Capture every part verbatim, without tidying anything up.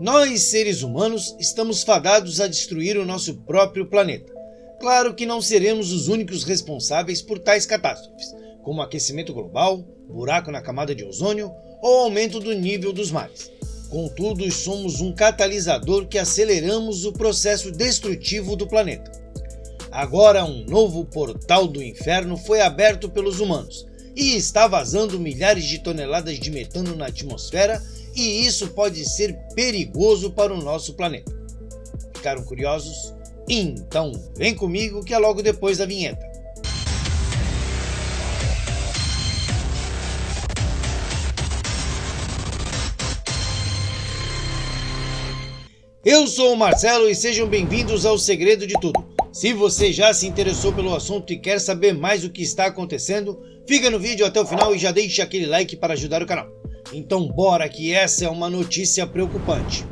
Nós, seres humanos, estamos fadados a destruir o nosso próprio planeta. Claro que não seremos os únicos responsáveis por tais catástrofes, como aquecimento global, buraco na camada de ozônio ou aumento do nível dos mares. Contudo, somos um catalisador que aceleramos o processo destrutivo do planeta. Agora, um novo portal do inferno foi aberto pelos humanos e está vazando milhares de toneladas de metano na atmosfera, e isso pode ser perigoso para o nosso planeta. Ficaram curiosos? Então vem comigo que é logo depois da vinheta. Eu sou o Marcelo e sejam bem-vindos ao Segredo de Tudo. Se você já se interessou pelo assunto e quer saber mais o que está acontecendo, fica no vídeo até o final e já deixe aquele like para ajudar o canal. Então bora, que essa é uma notícia preocupante.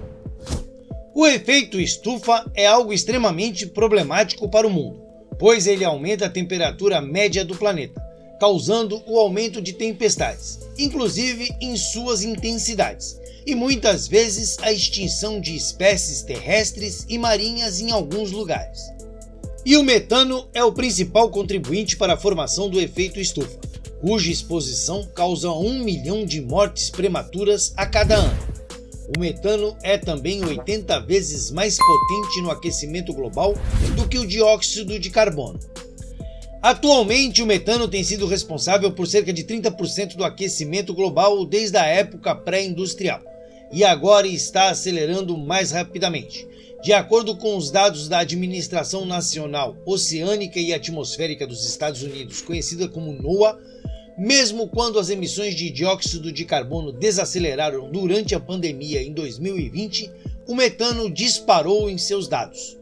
O efeito estufa é algo extremamente problemático para o mundo, pois ele aumenta a temperatura média do planeta, causando o aumento de tempestades, inclusive em suas intensidades, e muitas vezes a extinção de espécies terrestres e marinhas em alguns lugares. E o metano é o principal contribuinte para a formação do efeito estufa, cuja exposição causa um milhão de mortes prematuras a cada ano. O metano é também oitenta vezes mais potente no aquecimento global do que o dióxido de carbono. Atualmente, o metano tem sido responsável por cerca de trinta por cento do aquecimento global desde a época pré-industrial, e agora está acelerando mais rapidamente. De acordo com os dados da Administração Nacional Oceânica e Atmosférica dos Estados Unidos, conhecida como NOAA, mesmo quando as emissões de dióxido de carbono desaceleraram durante a pandemia em dois mil e vinte, o metano disparou em seus dados.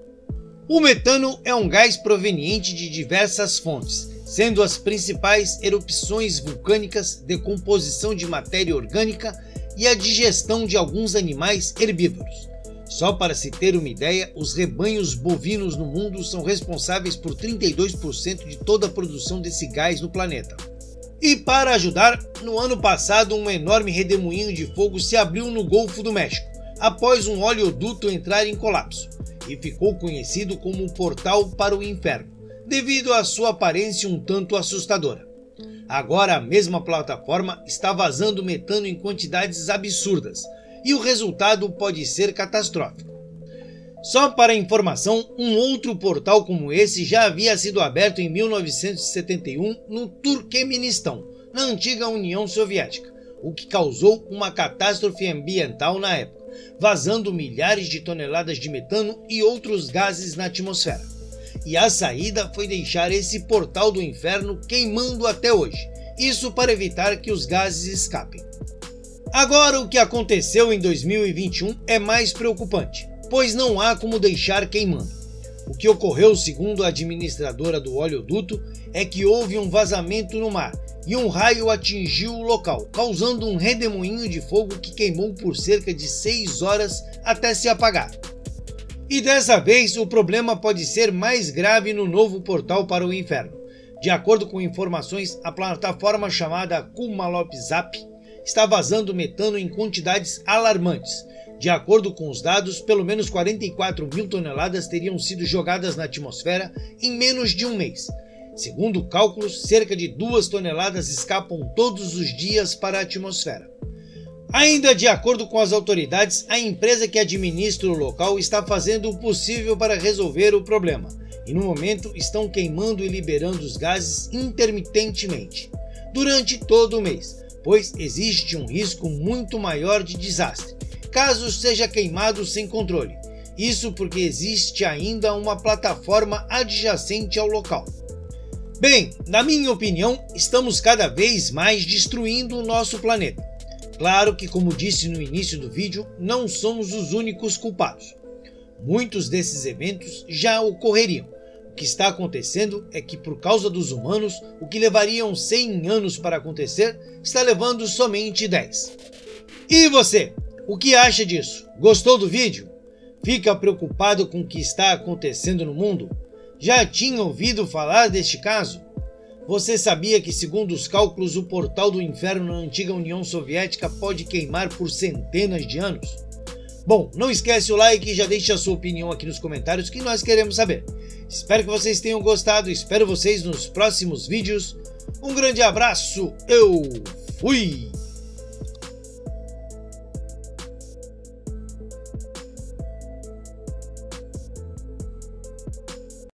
O metano é um gás proveniente de diversas fontes, sendo as principais erupções vulcânicas, decomposição de matéria orgânica e a digestão de alguns animais herbívoros. Só para se ter uma ideia, os rebanhos bovinos no mundo são responsáveis por trinta e dois por cento de toda a produção desse gás no planeta. E para ajudar, no ano passado um enorme redemoinho de fogo se abriu no Golfo do México, após um oleoduto entrar em colapso, e ficou conhecido como o Portal para o Inferno, devido à sua aparência um tanto assustadora. Agora a mesma plataforma está vazando metano em quantidades absurdas, e o resultado pode ser catastrófico. Só para informação, um outro portal como esse já havia sido aberto em mil novecentos e setenta e um no Turquemenistão, na antiga União Soviética, o que causou uma catástrofe ambiental na época, vazando milhares de toneladas de metano e outros gases na atmosfera. E a saída foi deixar esse portal do inferno queimando até hoje, isso para evitar que os gases escapem. Agora, o que aconteceu em dois mil e vinte e um é mais preocupante, pois não há como deixar queimando. O que ocorreu, segundo a administradora do oleoduto, é que houve um vazamento no mar, e um raio atingiu o local, causando um redemoinho de fogo que queimou por cerca de seis horas até se apagar. E dessa vez o problema pode ser mais grave no novo portal para o inferno. De acordo com informações, a plataforma chamada Kumalop Zap está vazando metano em quantidades alarmantes. De acordo com os dados, pelo menos quarenta e quatro mil toneladas teriam sido jogadas na atmosfera em menos de um mês. Segundo cálculos, cerca de duas toneladas escapam todos os dias para a atmosfera. Ainda de acordo com as autoridades, a empresa que administra o local está fazendo o possível para resolver o problema, e no momento estão queimando e liberando os gases intermitentemente, durante todo o mês, pois existe um risco muito maior de desastre, caso seja queimado sem controle. Isso porque existe ainda uma plataforma adjacente ao local. Bem, na minha opinião, estamos cada vez mais destruindo o nosso planeta. Claro que, como disse no início do vídeo, não somos os únicos culpados. Muitos desses eventos já ocorreriam. O que está acontecendo é que, por causa dos humanos, o que levariam cem anos para acontecer, está levando somente dez. E você, o que acha disso? Gostou do vídeo? Fica preocupado com o que está acontecendo no mundo? Já tinha ouvido falar deste caso? Você sabia que, segundo os cálculos, o portal do inferno na antiga União Soviética pode queimar por centenas de anos? Bom, não esquece o like e já deixa a sua opinião aqui nos comentários que nós queremos saber. Espero que vocês tenham gostado, espero vocês nos próximos vídeos. Um grande abraço, eu fui!